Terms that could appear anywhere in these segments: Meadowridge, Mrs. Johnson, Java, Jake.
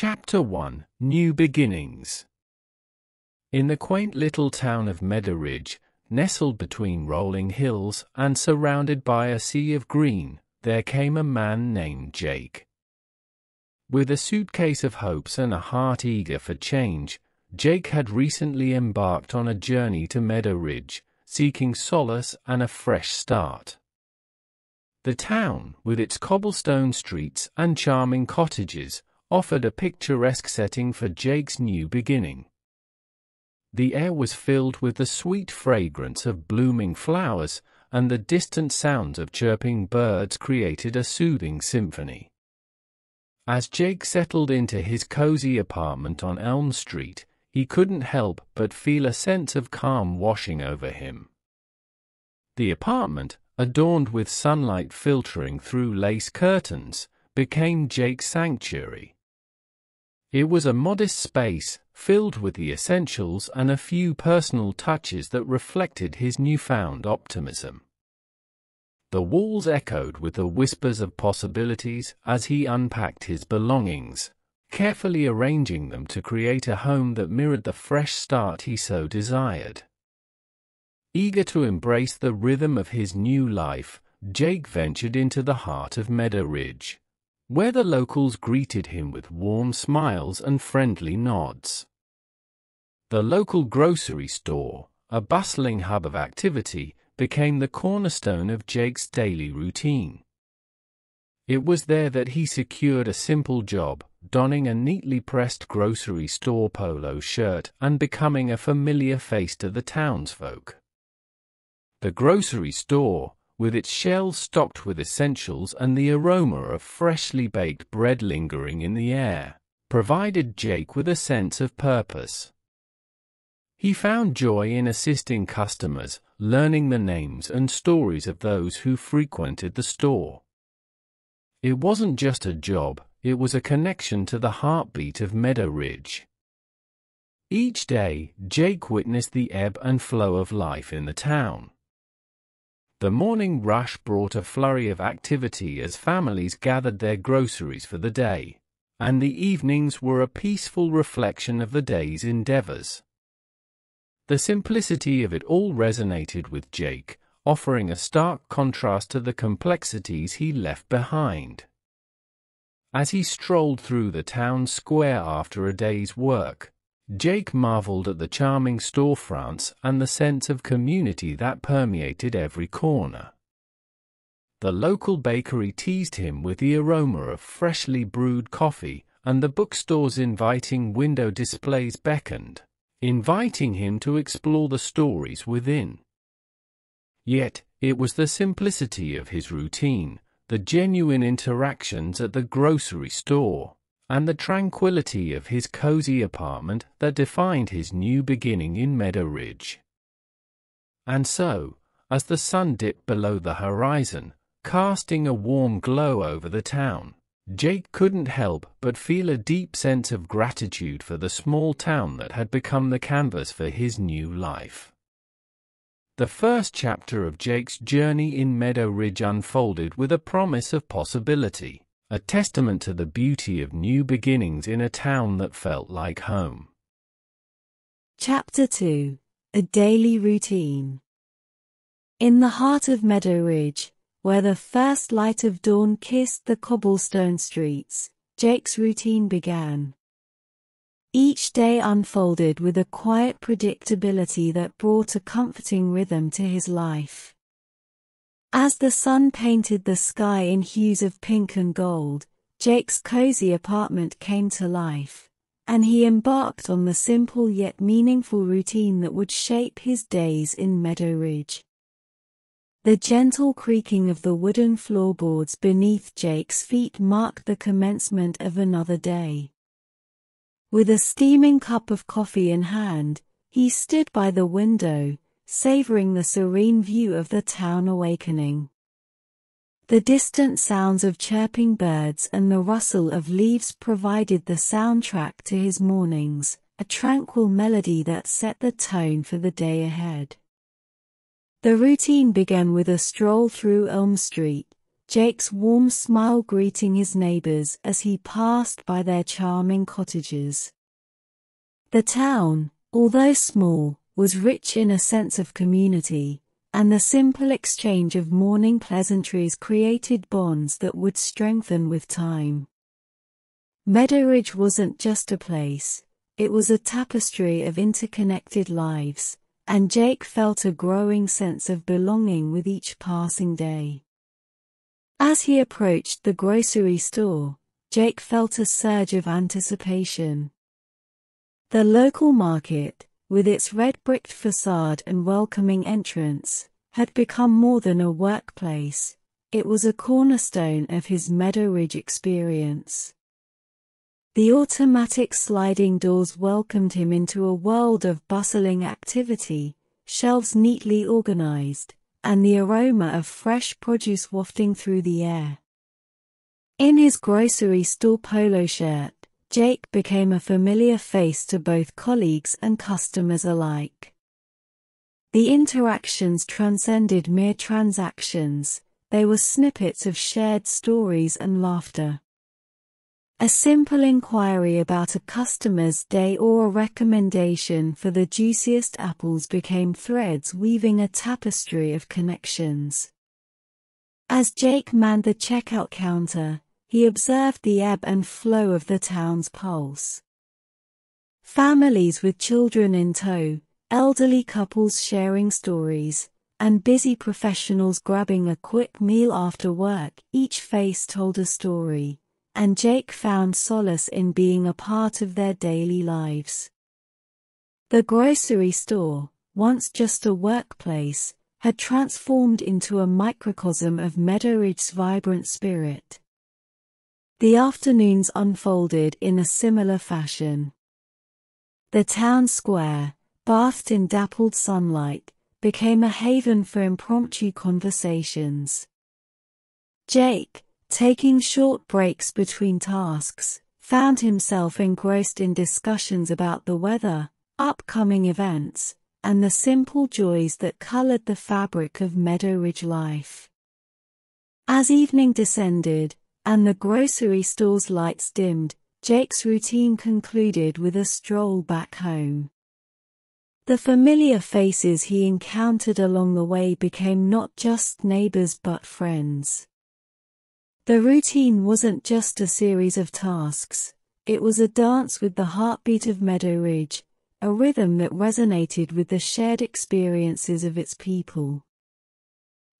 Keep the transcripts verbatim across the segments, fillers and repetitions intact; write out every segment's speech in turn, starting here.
Chapter one, New Beginnings. In the quaint little town of Meadowridge, nestled between rolling hills and surrounded by a sea of green, there came a man named Jake. With a suitcase of hopes and a heart eager for change, Jake had recently embarked on a journey to Meadowridge, seeking solace and a fresh start. The town, with its cobblestone streets and charming cottages, offered a picturesque setting for Jake's new beginning. The air was filled with the sweet fragrance of blooming flowers, and the distant sounds of chirping birds created a soothing symphony. As Jake settled into his cozy apartment on Elm Street, he couldn't help but feel a sense of calm washing over him. The apartment, adorned with sunlight filtering through lace curtains, became Jake's sanctuary. It was a modest space, filled with the essentials and a few personal touches that reflected his newfound optimism. The walls echoed with the whispers of possibilities as he unpacked his belongings, carefully arranging them to create a home that mirrored the fresh start he so desired. Eager to embrace the rhythm of his new life, Jake ventured into the heart of Meadowridge, where the locals greeted him with warm smiles and friendly nods. The local grocery store, a bustling hub of activity, became the cornerstone of Jake's daily routine. It was there that he secured a simple job, donning a neatly pressed grocery store polo shirt and becoming a familiar face to the townsfolk. The grocery store, with its shelves stocked with essentials and the aroma of freshly baked bread lingering in the air, provided Jake with a sense of purpose. He found joy in assisting customers, learning the names and stories of those who frequented the store. It wasn't just a job, it was a connection to the heartbeat of Meadowridge. Each day, Jake witnessed the ebb and flow of life in the town. The morning rush brought a flurry of activity as families gathered their groceries for the day, and the evenings were a peaceful reflection of the day's endeavors. The simplicity of it all resonated with Jake, offering a stark contrast to the complexities he left behind. As he strolled through the town square after a day's work, Jake marveled at the charming storefronts and the sense of community that permeated every corner. The local bakery teased him with the aroma of freshly brewed coffee, and the bookstore's inviting window displays beckoned, inviting him to explore the stories within. Yet, it was the simplicity of his routine, the genuine interactions at the grocery store, and the tranquility of his cozy apartment that defined his new beginning in Meadowridge. And so, as the sun dipped below the horizon, casting a warm glow over the town, Jake couldn't help but feel a deep sense of gratitude for the small town that had become the canvas for his new life. The first chapter of Jake's journey in Meadowridge unfolded with a promise of possibility, a testament to the beauty of new beginnings in a town that felt like home. Chapter two. A Daily Routine. In the heart of Meadowridge, where the first light of dawn kissed the cobblestone streets, Jake's routine began. Each day unfolded with a quiet predictability that brought a comforting rhythm to his life. As the sun painted the sky in hues of pink and gold, Jake's cozy apartment came to life, and he embarked on the simple yet meaningful routine that would shape his days in Meadowridge. The gentle creaking of the wooden floorboards beneath Jake's feet marked the commencement of another day. With a steaming cup of coffee in hand, he stood by the window, savoring the serene view of the town awakening. The distant sounds of chirping birds and the rustle of leaves provided the soundtrack to his mornings, a tranquil melody that set the tone for the day ahead. The routine began with a stroll through Elm Street, Jake's warm smile greeting his neighbors as he passed by their charming cottages. The town, although small, was rich in a sense of community, and the simple exchange of morning pleasantries created bonds that would strengthen with time. Meadowridge wasn't just a place, it was a tapestry of interconnected lives, and Jake felt a growing sense of belonging with each passing day. As he approached the grocery store, Jake felt a surge of anticipation. The local market, with its red-bricked facade and welcoming entrance, had become more than a workplace. It was a cornerstone of his Meadowridge experience. The automatic sliding doors welcomed him into a world of bustling activity, shelves neatly organized, and the aroma of fresh produce wafting through the air. In his grocery store polo shirt, Jake became a familiar face to both colleagues and customers alike. The interactions transcended mere transactions, they were snippets of shared stories and laughter. A simple inquiry about a customer's day or a recommendation for the juiciest apples became threads weaving a tapestry of connections. As Jake manned the checkout counter, he observed the ebb and flow of the town's pulse. Families with children in tow, elderly couples sharing stories, and busy professionals grabbing a quick meal after work, each face told a story, and Jake found solace in being a part of their daily lives. The grocery store, once just a workplace, had transformed into a microcosm of Meadowridge's vibrant spirit. The afternoons unfolded in a similar fashion. The town square, bathed in dappled sunlight, became a haven for impromptu conversations. Jake, taking short breaks between tasks, found himself engrossed in discussions about the weather, upcoming events, and the simple joys that colored the fabric of Meadowridge life. As evening descended, and the grocery store's lights dimmed, Jake's routine concluded with a stroll back home. The familiar faces he encountered along the way became not just neighbors but friends. The routine wasn't just a series of tasks, it was a dance with the heartbeat of Meadowridge, a rhythm that resonated with the shared experiences of its people.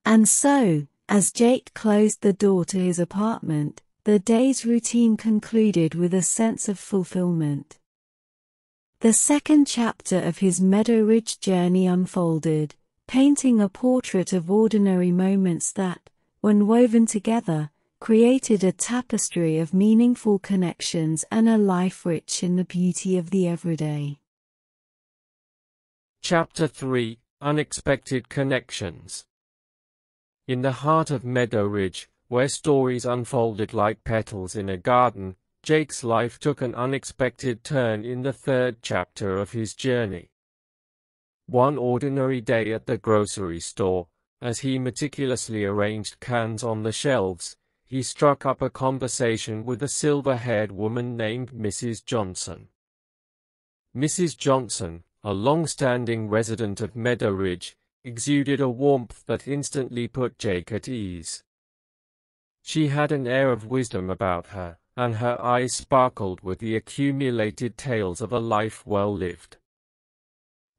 And so, as Jake closed the door to his apartment, the day's routine concluded with a sense of fulfillment. The second chapter of his Meadowridge journey unfolded, painting a portrait of ordinary moments that, when woven together, created a tapestry of meaningful connections and a life rich in the beauty of the everyday. Chapter three: Unexpected Connections. In the heart of Meadowridge, where stories unfolded like petals in a garden, Jake's life took an unexpected turn in the third chapter of his journey. One ordinary day at the grocery store, as he meticulously arranged cans on the shelves, he struck up a conversation with a silver-haired woman named Missus Johnson. Missus Johnson, a long-standing resident of Meadowridge, exuded a warmth that instantly put Jake at ease. She had an air of wisdom about her, and her eyes sparkled with the accumulated tales of a life well lived.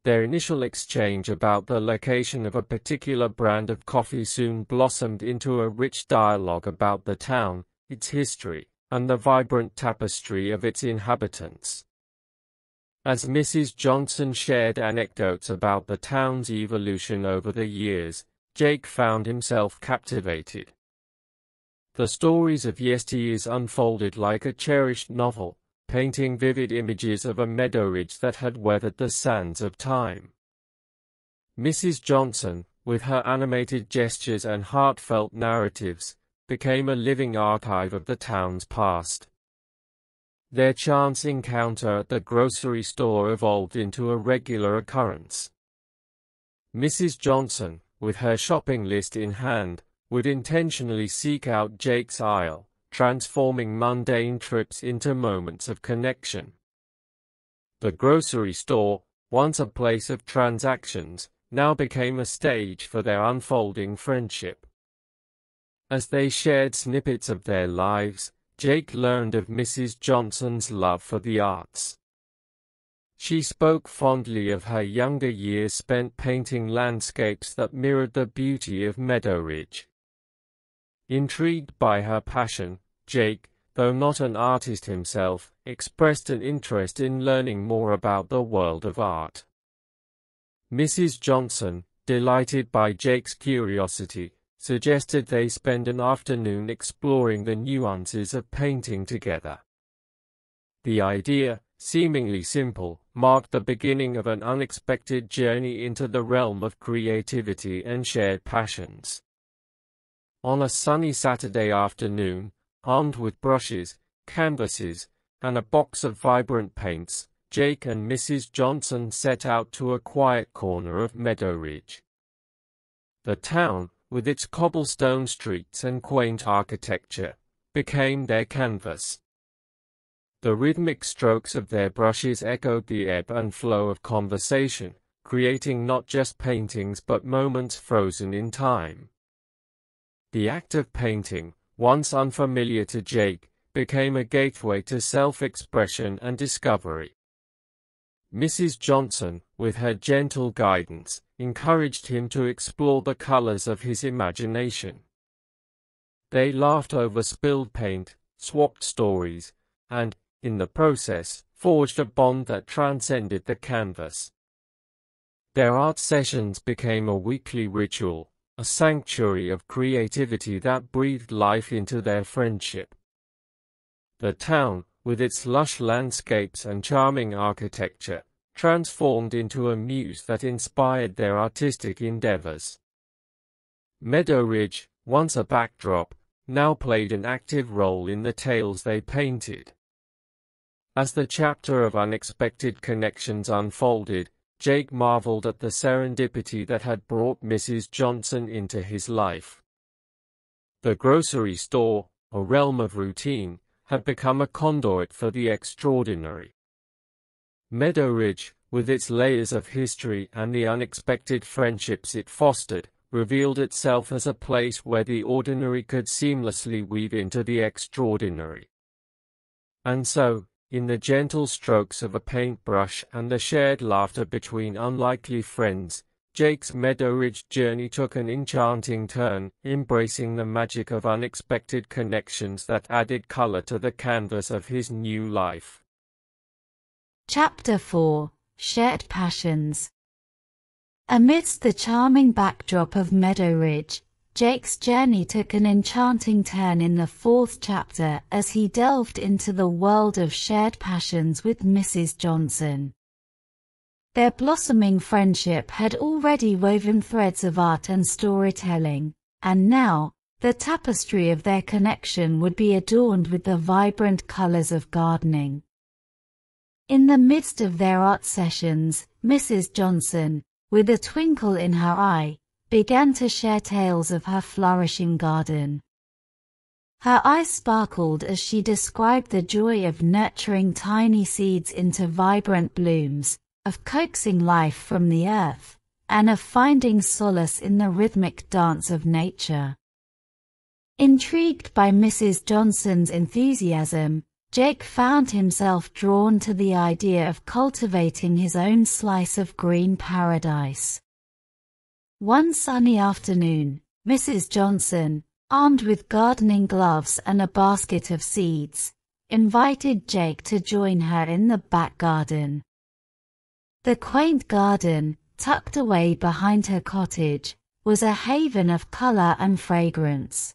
Their initial exchange about the location of a particular brand of coffee soon blossomed into a rich dialogue about the town, its history, and the vibrant tapestry of its inhabitants. As Missus Johnson shared anecdotes about the town's evolution over the years, Jake found himself captivated. The stories of yesteryears unfolded like a cherished novel, painting vivid images of a Meadowridge that had weathered the sands of time. Missus Johnson, with her animated gestures and heartfelt narratives, became a living archive of the town's past. Their chance encounter at the grocery store evolved into a regular occurrence. Missus Johnson, with her shopping list in hand, would intentionally seek out Jake's aisle, transforming mundane trips into moments of connection. The grocery store, once a place of transactions, now became a stage for their unfolding friendship. As they shared snippets of their lives, Jake learned of Missus Johnson's love for the arts. She spoke fondly of her younger years spent painting landscapes that mirrored the beauty of Meadowridge. Intrigued by her passion, Jake, though not an artist himself, expressed an interest in learning more about the world of art. Missus Johnson, delighted by Jake's curiosity, suggested they spend an afternoon exploring the nuances of painting together. The idea, seemingly simple, marked the beginning of an unexpected journey into the realm of creativity and shared passions. On a sunny Saturday afternoon, armed with brushes, canvases, and a box of vibrant paints, Jake and Missus Johnson set out to a quiet corner of Meadowridge. The town, with its cobblestone streets and quaint architecture, became their canvas. The rhythmic strokes of their brushes echoed the ebb and flow of conversation, creating not just paintings but moments frozen in time. The act of painting, once unfamiliar to Jake, became a gateway to self-expression and discovery. Missus Johnson, with her gentle guidance, encouraged him to explore the colors of his imagination. They laughed over spilled paint, swapped stories, and, in the process, forged a bond that transcended the canvas. Their art sessions became a weekly ritual, a sanctuary of creativity that breathed life into their friendship. The town, with its lush landscapes and charming architecture, transformed into a muse that inspired their artistic endeavors. Meadowridge, once a backdrop, now played an active role in the tales they painted. As the chapter of unexpected connections unfolded, Jake marveled at the serendipity that had brought Missus Johnson into his life. The grocery store, a realm of routine, had become a conduit for the extraordinary. Meadowridge, with its layers of history and the unexpected friendships it fostered, revealed itself as a place where the ordinary could seamlessly weave into the extraordinary. And so, in the gentle strokes of a paintbrush and the shared laughter between unlikely friends, Jake's Meadowridge journey took an enchanting turn, embracing the magic of unexpected connections that added color to the canvas of his new life. Chapter four: Shared Passions. Amidst the charming backdrop of Meadowridge, Jake's journey took an enchanting turn in the fourth chapter as he delved into the world of shared passions with Missus Johnson. Their blossoming friendship had already woven threads of art and storytelling, and now, the tapestry of their connection would be adorned with the vibrant colors of gardening. In the midst of their art sessions, Missus Johnson, with a twinkle in her eye, began to share tales of her flourishing garden. Her eyes sparkled as she described the joy of nurturing tiny seeds into vibrant blooms, of coaxing life from the earth, and of finding solace in the rhythmic dance of nature. Intrigued by Missus Johnson's enthusiasm, Jake found himself drawn to the idea of cultivating his own slice of green paradise. One sunny afternoon, Missus Johnson, armed with gardening gloves and a basket of seeds, invited Jake to join her in the back garden. The quaint garden, tucked away behind her cottage, was a haven of color and fragrance.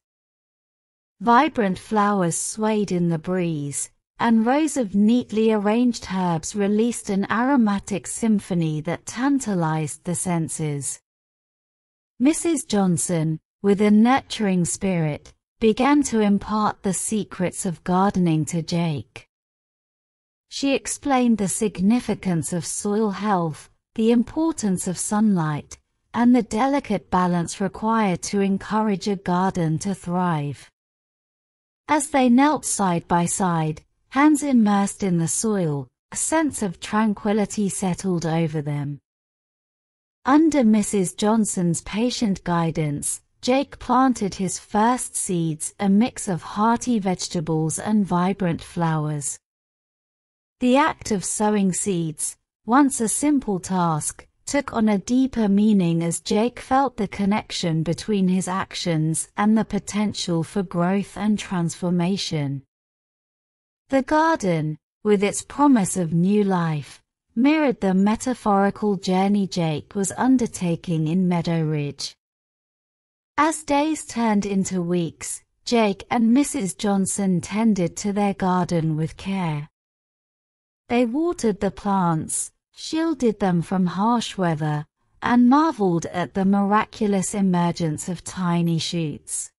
Vibrant flowers swayed in the breeze, and rows of neatly arranged herbs released an aromatic symphony that tantalized the senses. Missus Johnson, with a nurturing spirit, began to impart the secrets of gardening to Jake. She explained the significance of soil health, the importance of sunlight, and the delicate balance required to encourage a garden to thrive. As they knelt side by side, hands immersed in the soil, a sense of tranquility settled over them. Under Missus Johnson's patient guidance, Jake planted his first seeds, a mix of hearty vegetables and vibrant flowers. The act of sowing seeds, once a simple task, took on a deeper meaning as Jake felt the connection between his actions and the potential for growth and transformation. The garden, with its promise of new life, mirrored the metaphorical journey Jake was undertaking in Meadowridge. As days turned into weeks, Jake and Missus Johnson tended to their garden with care. They watered the plants, shielded them from harsh weather, and marveled at the miraculous emergence of tiny shoots.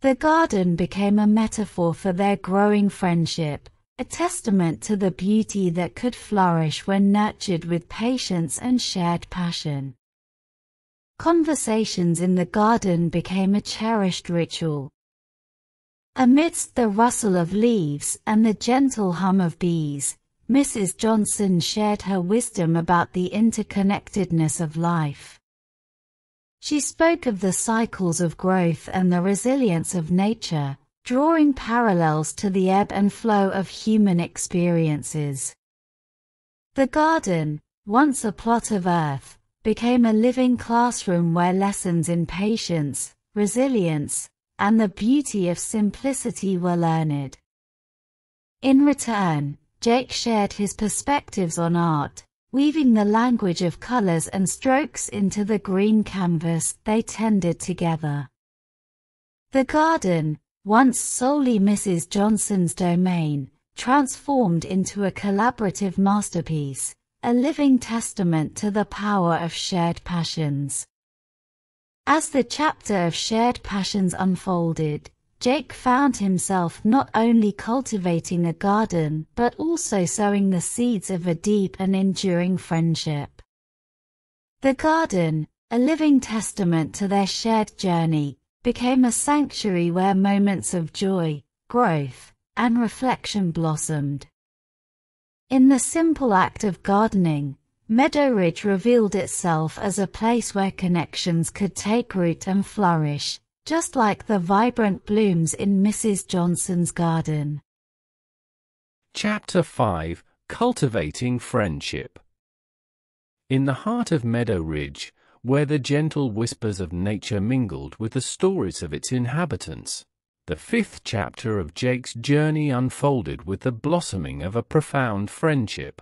The garden became a metaphor for their growing friendship, a testament to the beauty that could flourish when nurtured with patience and shared passion. Conversations in the garden became a cherished ritual. Amidst the rustle of leaves and the gentle hum of bees, Missus Johnson shared her wisdom about the interconnectedness of life. She spoke of the cycles of growth and the resilience of nature, drawing parallels to the ebb and flow of human experiences. The garden, once a plot of earth, became a living classroom where lessons in patience, resilience, and the beauty of simplicity were learned. In return, Jake shared his perspectives on art, weaving the language of colors and strokes into the green canvas they tended together. The garden, once solely Missus Johnson's domain, transformed into a collaborative masterpiece, a living testament to the power of shared passions. As the chapter of shared passions unfolded, Jake found himself not only cultivating a garden but also sowing the seeds of a deep and enduring friendship. The garden, a living testament to their shared journey, became a sanctuary where moments of joy, growth, and reflection blossomed. In the simple act of gardening, Meadowridge revealed itself as a place where connections could take root and flourish, just like the vibrant blooms in Missus Johnson's garden. Chapter five, Cultivating Friendship. In the heart of Meadowridge, where the gentle whispers of nature mingled with the stories of its inhabitants, the fifth chapter of Jake's journey unfolded with the blossoming of a profound friendship.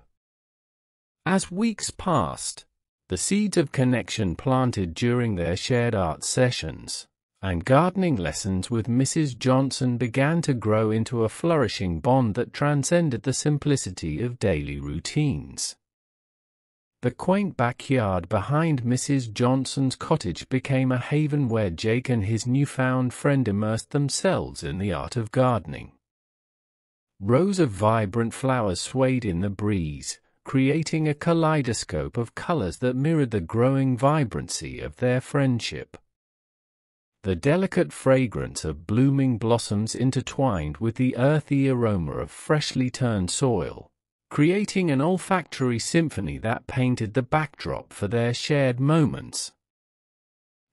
As weeks passed, the seeds of connection planted during their shared art sessions and gardening lessons with Missus Johnson began to grow into a flourishing bond that transcended the simplicity of daily routines. The quaint backyard behind Missus Johnson's cottage became a haven where Jake and his newfound friend immersed themselves in the art of gardening. Rows of vibrant flowers swayed in the breeze, creating a kaleidoscope of colors that mirrored the growing vibrancy of their friendship. The delicate fragrance of blooming blossoms intertwined with the earthy aroma of freshly turned soil, creating an olfactory symphony that painted the backdrop for their shared moments.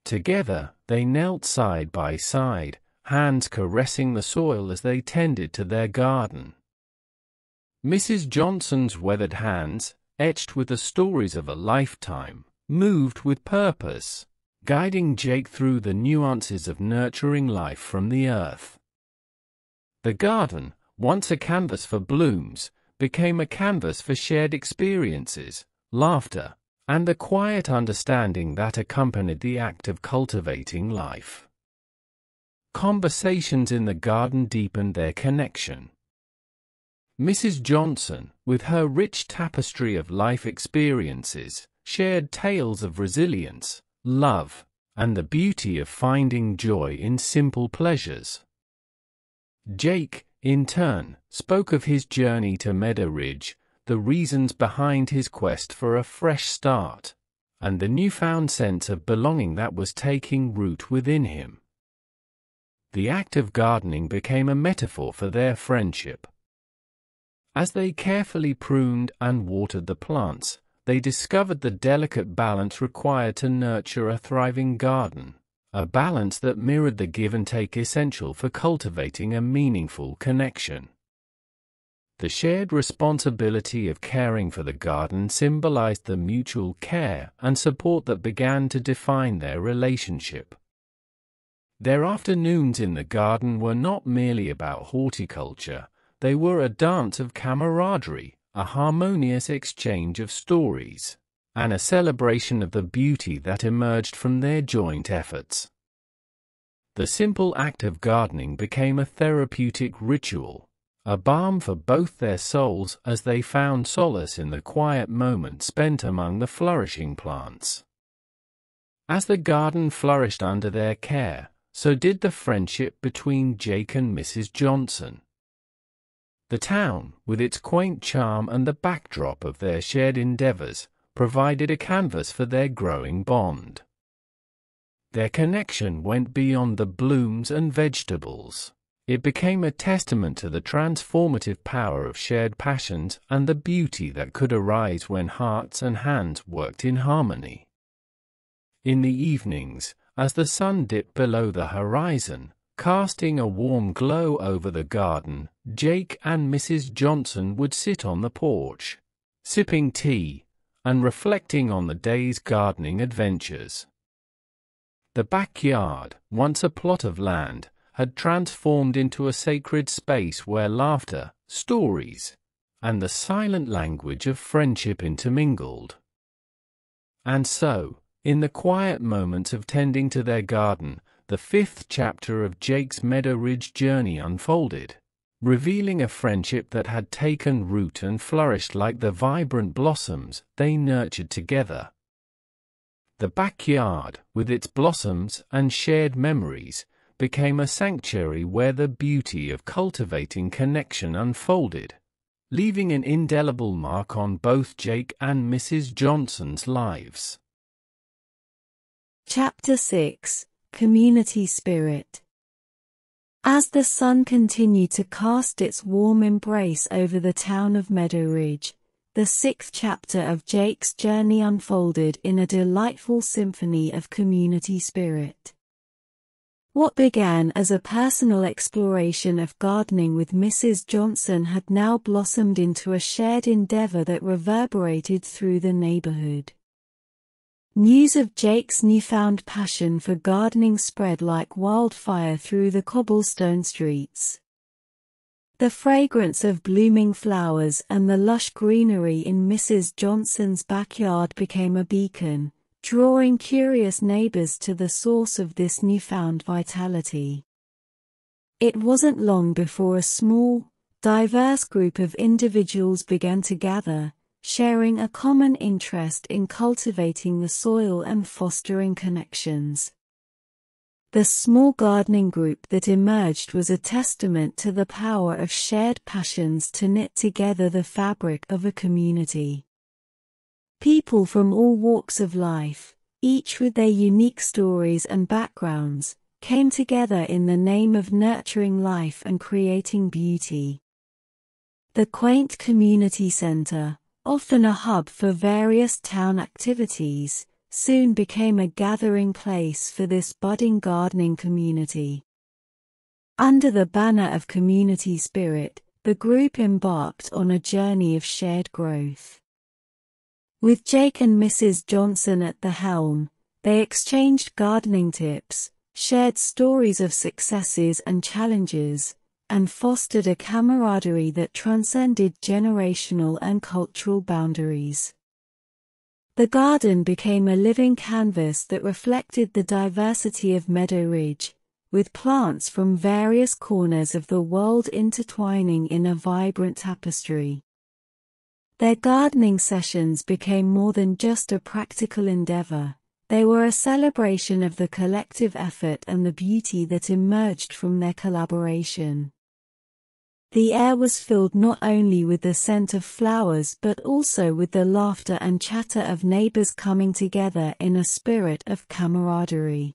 Together, they knelt side by side, hands caressing the soil as they tended to their garden. Missus Johnson's weathered hands, etched with the stories of a lifetime, moved with purpose, guiding Jake through the nuances of nurturing life from the earth. The garden, once a canvas for blooms, became a canvas for shared experiences, laughter, and the quiet understanding that accompanied the act of cultivating life. Conversations in the garden deepened their connection. Missus Johnson, with her rich tapestry of life experiences, shared tales of resilience, love, and the beauty of finding joy in simple pleasures. Jake, in turn, spoke of his journey to Meadowridge, the reasons behind his quest for a fresh start, and the newfound sense of belonging that was taking root within him. The act of gardening became a metaphor for their friendship. As they carefully pruned and watered the plants, they discovered the delicate balance required to nurture a thriving garden, a balance that mirrored the give-and-take essential for cultivating a meaningful connection. The shared responsibility of caring for the garden symbolized the mutual care and support that began to define their relationship. Their afternoons in the garden were not merely about horticulture, they were a dance of camaraderie, a harmonious exchange of stories, and a celebration of the beauty that emerged from their joint efforts. The simple act of gardening became a therapeutic ritual, a balm for both their souls as they found solace in the quiet moment spent among the flourishing plants. As the garden flourished under their care, so did the friendship between Jake and Missus Johnson. The town, with its quaint charm and the backdrop of their shared endeavors, provided a canvas for their growing bond. Their connection went beyond the blooms and vegetables. It became a testament to the transformative power of shared passions and the beauty that could arise when hearts and hands worked in harmony. In the evenings, as the sun dipped below the horizon, casting a warm glow over the garden, Jake and Missus Johnson would sit on the porch, sipping tea and reflecting on the day's gardening adventures. The backyard, once a plot of land, had transformed into a sacred space where laughter, stories, and the silent language of friendship intermingled. And so, in the quiet moments of tending to their garden, the fifth chapter of Jake's Meadowridge journey unfolded, revealing a friendship that had taken root and flourished like the vibrant blossoms they nurtured together. The backyard, with its blossoms and shared memories, became a sanctuary where the beauty of cultivating connection unfolded, leaving an indelible mark on both Jake and Missus Johnson's lives. Chapter six: Community Spirit. As the sun continued to cast its warm embrace over the town of Meadowridge, the sixth chapter of Jake's journey unfolded in a delightful symphony of community spirit. What began as a personal exploration of gardening with Missus Johnson had now blossomed into a shared endeavor that reverberated through the neighborhood. News of Jake's newfound passion for gardening spread like wildfire through the cobblestone streets. The fragrance of blooming flowers and the lush greenery in Missus Johnson's backyard became a beacon, drawing curious neighbors to the source of this newfound vitality. It wasn't long before a small, diverse group of individuals began to gather, sharing a common interest in cultivating the soil and fostering connections. The small gardening group that emerged was a testament to the power of shared passions to knit together the fabric of a community. People from all walks of life, each with their unique stories and backgrounds, came together in the name of nurturing life and creating beauty. The quaint community center, often a hub for various town activities, soon became a gathering place for this budding gardening community. Under the banner of community spirit, the group embarked on a journey of shared growth. With Jake and Missus Johnson at the helm, they exchanged gardening tips, shared stories of successes and challenges, and fostered a camaraderie that transcended generational and cultural boundaries. The garden became a living canvas that reflected the diversity of Meadowridge, with plants from various corners of the world intertwining in a vibrant tapestry. Their gardening sessions became more than just a practical endeavor. They were a celebration of the collective effort and the beauty that emerged from their collaboration. The air was filled not only with the scent of flowers but also with the laughter and chatter of neighbors coming together in a spirit of camaraderie.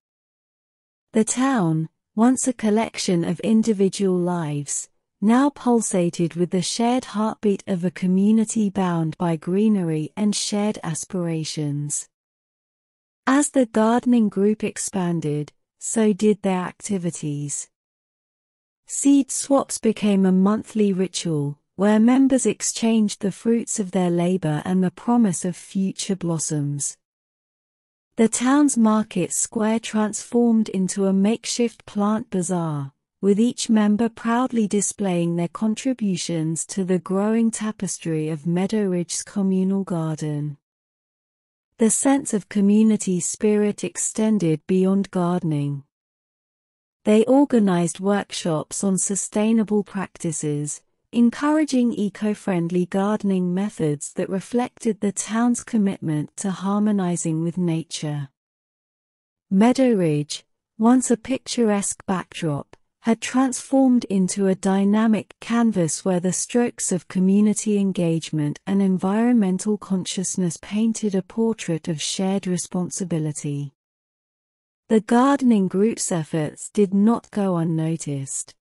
The town, once a collection of individual lives, now pulsated with the shared heartbeat of a community bound by greenery and shared aspirations. As the gardening group expanded, so did their activities. Seed swaps became a monthly ritual, where members exchanged the fruits of their labor and the promise of future blossoms. The town's market square transformed into a makeshift plant bazaar, with each member proudly displaying their contributions to the growing tapestry of Meadowridge's communal garden. The sense of community spirit extended beyond gardening. They organized workshops on sustainable practices, encouraging eco-friendly gardening methods that reflected the town's commitment to harmonizing with nature. Meadowridge, once a picturesque backdrop, had transformed into a dynamic canvas where the strokes of community engagement and environmental consciousness painted a portrait of shared responsibility. The gardening group's efforts did not go unnoticed.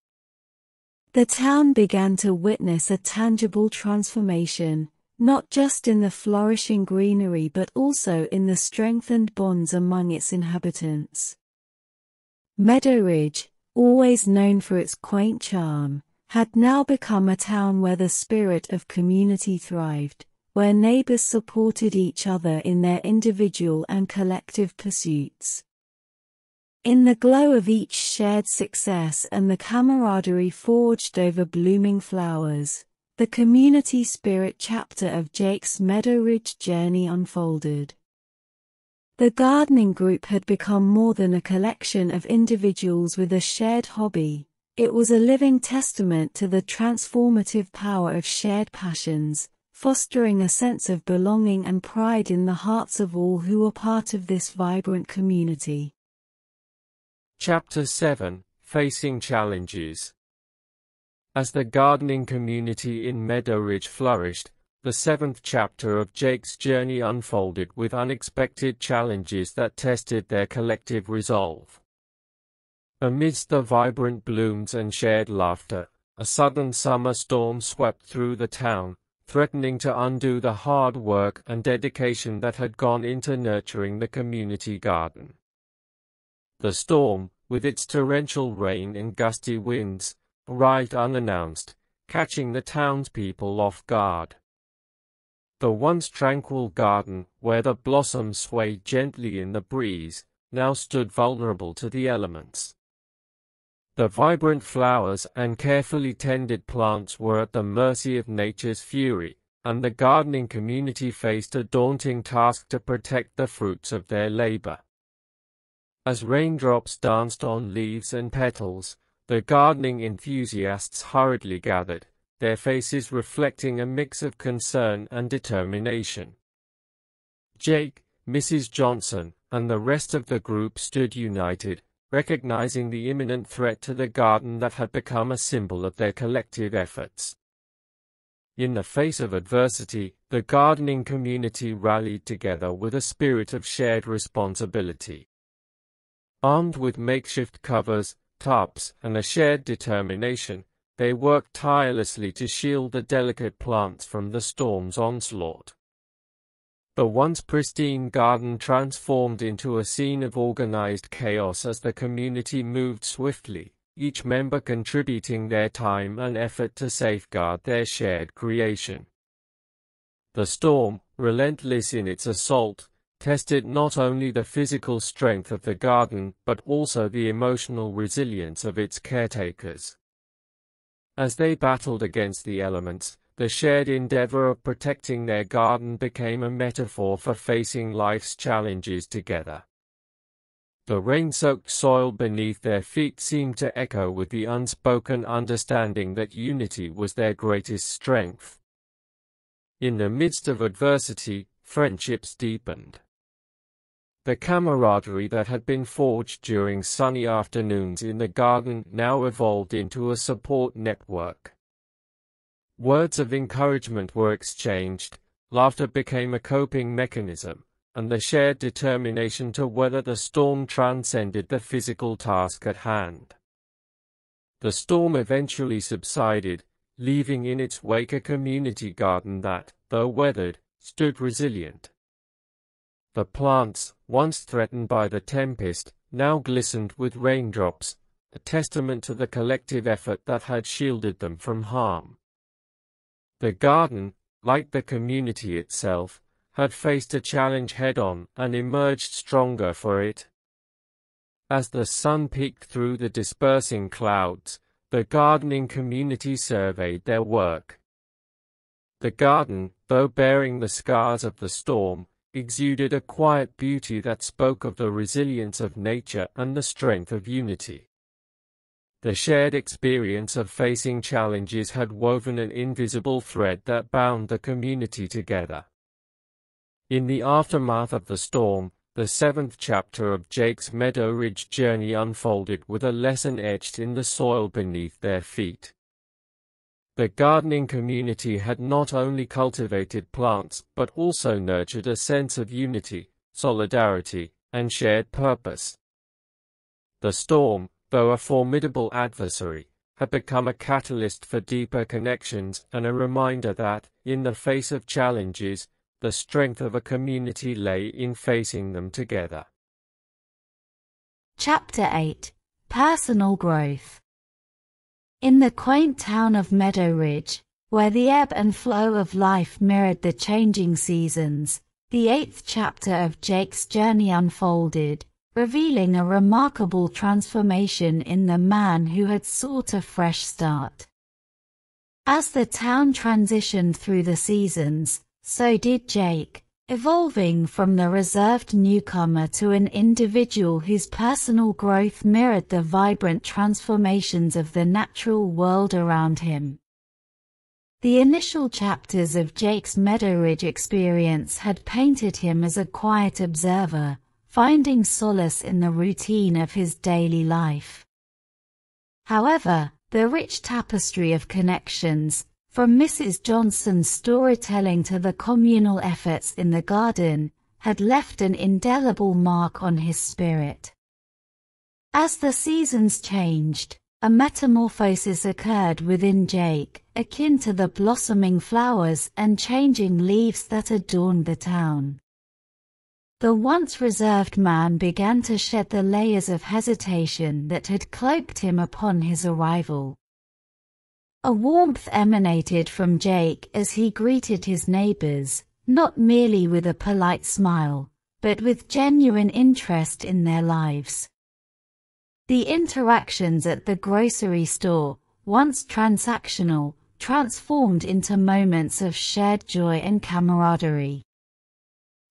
The town began to witness a tangible transformation, not just in the flourishing greenery but also in the strengthened bonds among its inhabitants. Meadowridge, always known for its quaint charm, had now become a town where the spirit of community thrived, where neighbors supported each other in their individual and collective pursuits. In the glow of each shared success and the camaraderie forged over blooming flowers, the community spirit chapter of Jake's Meadowridge journey unfolded. The gardening group had become more than a collection of individuals with a shared hobby. It was a living testament to the transformative power of shared passions, fostering a sense of belonging and pride in the hearts of all who were part of this vibrant community. Chapter seven, Facing Challenges. As the gardening community in Meadowridge flourished, the seventh chapter of Jake's journey unfolded with unexpected challenges that tested their collective resolve. Amidst the vibrant blooms and shared laughter, a sudden summer storm swept through the town, threatening to undo the hard work and dedication that had gone into nurturing the community garden. The storm, with its torrential rain and gusty winds, arrived unannounced, catching the townspeople off guard. The once tranquil garden, where the blossoms swayed gently in the breeze, now stood vulnerable to the elements. The vibrant flowers and carefully tended plants were at the mercy of nature's fury, and the gardening community faced a daunting task to protect the fruits of their labor. As raindrops danced on leaves and petals, the gardening enthusiasts hurriedly gathered, their faces reflecting a mix of concern and determination. Jake, Missus Johnson, and the rest of the group stood united, recognizing the imminent threat to the garden that had become a symbol of their collective efforts. In the face of adversity, the gardening community rallied together with a spirit of shared responsibility. Armed with makeshift covers, tubs, and a shared determination, they worked tirelessly to shield the delicate plants from the storm's onslaught. The once pristine garden transformed into a scene of organized chaos as the community moved swiftly, each member contributing their time and effort to safeguard their shared creation. The storm, relentless in its assault, tested not only the physical strength of the garden but also the emotional resilience of its caretakers. As they battled against the elements, the shared endeavor of protecting their garden became a metaphor for facing life's challenges together. The rain-soaked soil beneath their feet seemed to echo with the unspoken understanding that unity was their greatest strength. In the midst of adversity, friendships deepened. The camaraderie that had been forged during sunny afternoons in the garden now evolved into a support network, Words of encouragement were exchanged, laughter became a coping mechanism, and the shared determination to weather the storm transcended the physical task at hand. The storm eventually subsided, leaving in its wake a community garden that, though weathered, stood resilient. The plants, once threatened by the tempest, now glistened with raindrops, a testament to the collective effort that had shielded them from harm. The garden, like the community itself, had faced a challenge head-on and emerged stronger for it. As the sun peeked through the dispersing clouds, the gardening community surveyed their work. The garden, though bearing the scars of the storm, exuded a quiet beauty that spoke of the resilience of nature and the strength of unity. The shared experience of facing challenges had woven an invisible thread that bound the community together. In the aftermath of the storm, the seventh chapter of Jake's Meadowridge journey unfolded with a lesson etched in the soil beneath their feet. The gardening community had not only cultivated plants but also nurtured a sense of unity, solidarity, and shared purpose. The storm, though a formidable adversary, had become a catalyst for deeper connections and a reminder that, in the face of challenges, the strength of a community lay in facing them together. Chapter eight. Personal Growth. In the quaint town of Meadowridge, where the ebb and flow of life mirrored the changing seasons, the eighth chapter of Jake's journey unfolded, revealing a remarkable transformation in the man who had sought a fresh start. As the town transitioned through the seasons, so did Jake, evolving from the reserved newcomer to an individual whose personal growth mirrored the vibrant transformations of the natural world around him. The initial chapters of Jake's Meadowridge experience had painted him as a quiet observer, finding solace in the routine of his daily life. However, the rich tapestry of connections, from Missus Johnson's storytelling to the communal efforts in the garden, had left an indelible mark on his spirit. As the seasons changed, a metamorphosis occurred within Jake, akin to the blossoming flowers and changing leaves that adorned the town. The once reserved man began to shed the layers of hesitation that had cloaked him upon his arrival. A warmth emanated from Jake as he greeted his neighbors, not merely with a polite smile, but with genuine interest in their lives. The interactions at the grocery store, once transactional, transformed into moments of shared joy and camaraderie.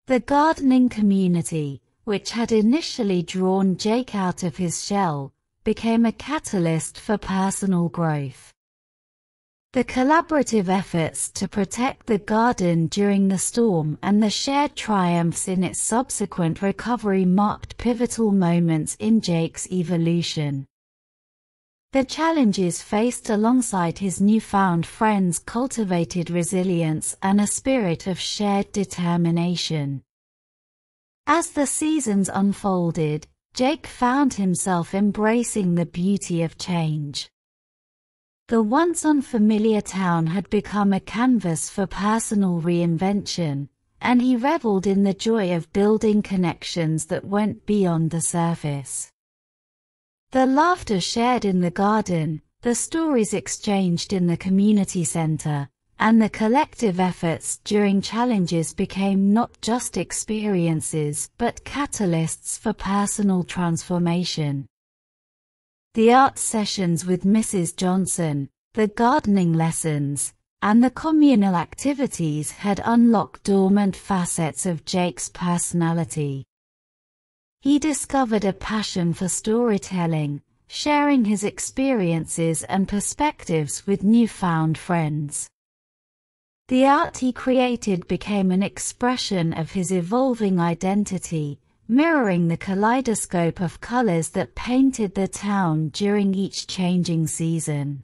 The gardening community, which had initially drawn Jake out of his shell, became a catalyst for personal growth. The collaborative efforts to protect the garden during the storm and the shared triumphs in its subsequent recovery marked pivotal moments in Jake's evolution. The challenges faced alongside his newfound friends cultivated resilience and a spirit of shared determination. As the seasons unfolded, Jake found himself embracing the beauty of change. The once unfamiliar town had become a canvas for personal reinvention, and he reveled in the joy of building connections that went beyond the surface. The laughter shared in the garden, the stories exchanged in the community center, and the collective efforts during challenges became not just experiences but catalysts for personal transformation. The art sessions with Missus Johnson, the gardening lessons, and the communal activities had unlocked dormant facets of Jake's personality. He discovered a passion for storytelling, sharing his experiences and perspectives with newfound friends. The art he created became an expression of his evolving identity, mirroring the kaleidoscope of colors that painted the town during each changing season.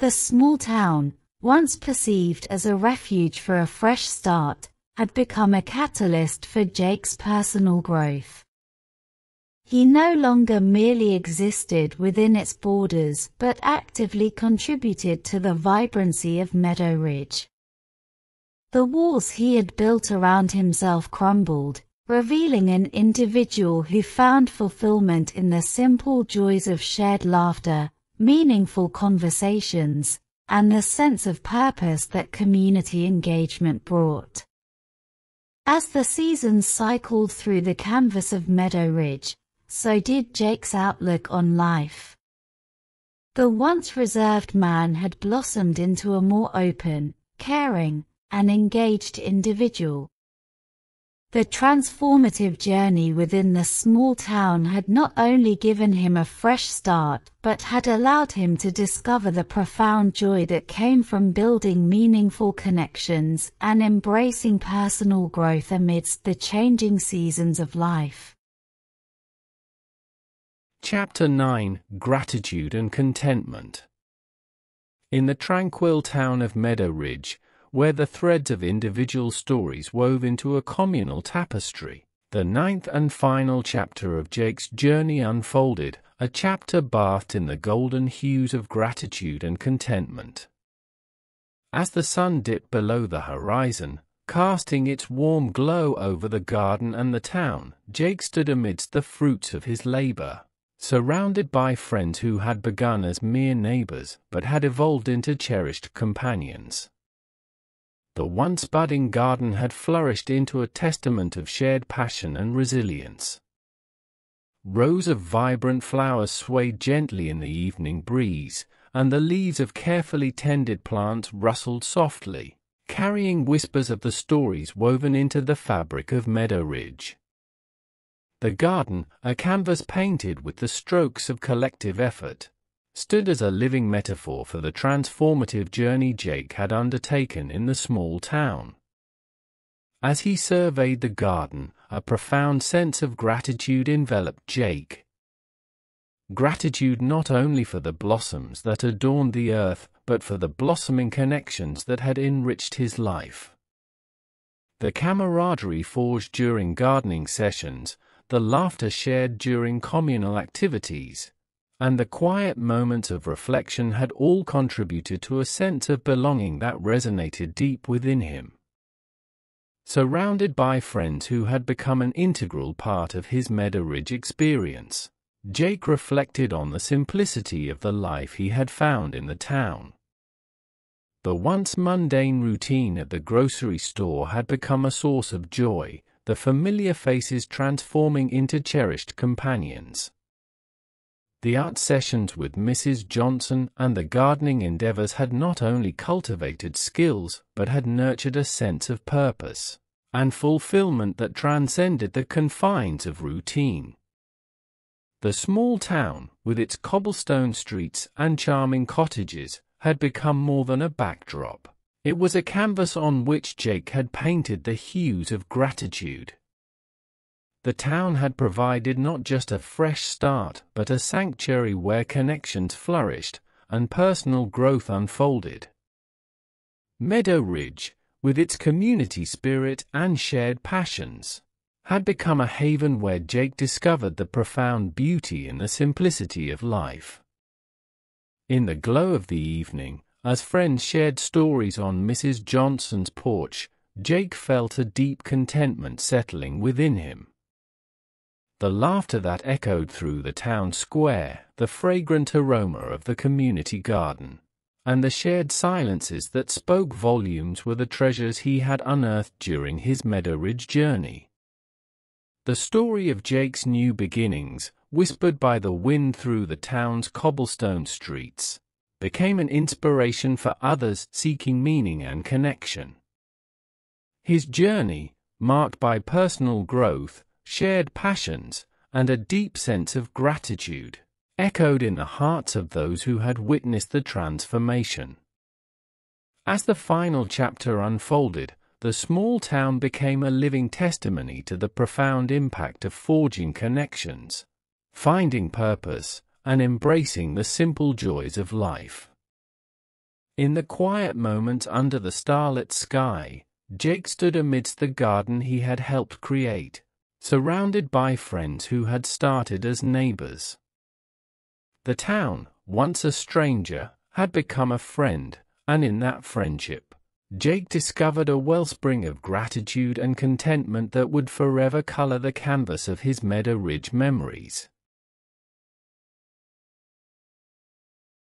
The small town, once perceived as a refuge for a fresh start, had become a catalyst for Jake's personal growth. He no longer merely existed within its borders but actively contributed to the vibrancy of Meadowridge. The walls he had built around himself crumbled, revealing an individual who found fulfillment in the simple joys of shared laughter, meaningful conversations, and the sense of purpose that community engagement brought. As the seasons cycled through the canvas of Meadowridge, so did Jake's outlook on life. The once reserved man had blossomed into a more open, caring, and engaged individual. The transformative journey within the small town had not only given him a fresh start but had allowed him to discover the profound joy that came from building meaningful connections and embracing personal growth amidst the changing seasons of life. Chapter nine: Gratitude and Contentment. In the tranquil town of Meadowridge, where the threads of individual stories wove into a communal tapestry, the ninth and final chapter of Jake's journey unfolded, a chapter bathed in the golden hues of gratitude and contentment. As the sun dipped below the horizon, casting its warm glow over the garden and the town, Jake stood amidst the fruits of his labor, surrounded by friends who had begun as mere neighbors but had evolved into cherished companions. The once budding garden had flourished into a testament of shared passion and resilience. Rows of vibrant flowers swayed gently in the evening breeze, and the leaves of carefully tended plants rustled softly, carrying whispers of the stories woven into the fabric of Meadowridge. The garden, a canvas painted with the strokes of collective effort, stood as a living metaphor for the transformative journey Jake had undertaken in the small town. As he surveyed the garden, a profound sense of gratitude enveloped Jake. Gratitude not only for the blossoms that adorned the earth, but for the blossoming connections that had enriched his life. The camaraderie forged during gardening sessions, the laughter shared during communal activities, and the quiet moments of reflection had all contributed to a sense of belonging that resonated deep within him. Surrounded by friends who had become an integral part of his Meadowridge experience, Jake reflected on the simplicity of the life he had found in the town. The once mundane routine at the grocery store had become a source of joy, the familiar faces transforming into cherished companions. The art sessions with Missus Johnson and the gardening endeavors had not only cultivated skills but had nurtured a sense of purpose and fulfillment that transcended the confines of routine. The small town, with its cobblestone streets and charming cottages, had become more than a backdrop. It was a canvas on which Jake had painted the hues of gratitude. The town had provided not just a fresh start, but a sanctuary where connections flourished and personal growth unfolded. Meadowridge, with its community spirit and shared passions, had become a haven where Jake discovered the profound beauty in the simplicity of life. In the glow of the evening, as friends shared stories on Missus Johnson's porch, Jake felt a deep contentment settling within him. The laughter that echoed through the town square, the fragrant aroma of the community garden, and the shared silences that spoke volumes were the treasures he had unearthed during his Meadowridge journey. The story of Jake's new beginnings, whispered by the wind through the town's cobblestone streets, became an inspiration for others seeking meaning and connection. His journey, marked by personal growth, shared passions, and a deep sense of gratitude, echoed in the hearts of those who had witnessed the transformation. As the final chapter unfolded, the small town became a living testimony to the profound impact of forging connections, finding purpose, and embracing the simple joys of life. In the quiet moment under the starlit sky, Jake stood amidst the garden he had helped create, surrounded by friends who had started as neighbors. The town, once a stranger, had become a friend, and in that friendship, Jake discovered a wellspring of gratitude and contentment that would forever color the canvas of his Meadowridge memories.